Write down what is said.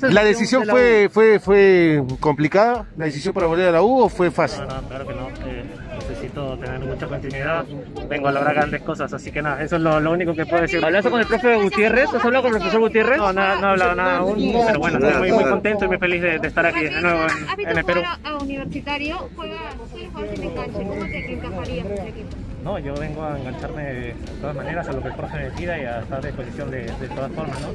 ¿La decisión fue complicada? ¿La decisión para volver a la U o fue fácil? No, claro que no. Necesito tener mucha continuidad. Vengo a lograr grandes cosas, así que nada, eso es lo único que puedo decir. ¿Hablaste con el profe Gutiérrez? ¿Has hablado con el profesor Gutiérrez? No, no he hablado nada aún, pero bueno, estoy muy contento y muy feliz de estar aquí de nuevo en el Perú. A universitario, juegas en el canche, ¿cómo te encajarías con el equipo? No, yo vengo a engancharme de todas maneras a lo que el profe decida y a estar a disposición de todas formas, ¿no?